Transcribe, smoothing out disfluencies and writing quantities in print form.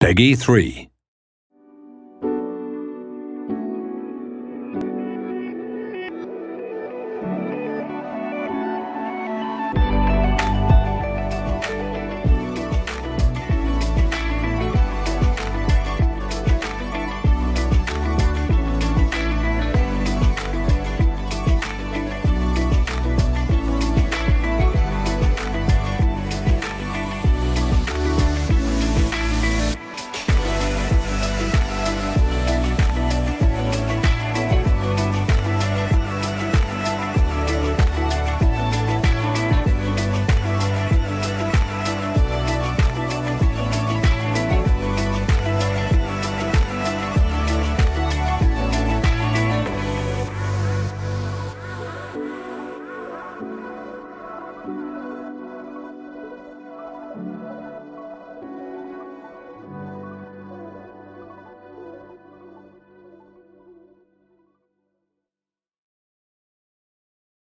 Peggy 3.